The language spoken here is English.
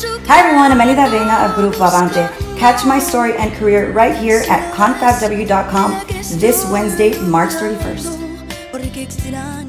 Hi everyone, I'm Elida Vena of Grupo Avante. Catch my story and career right here at ConfabW.com this Wednesday, March 31st.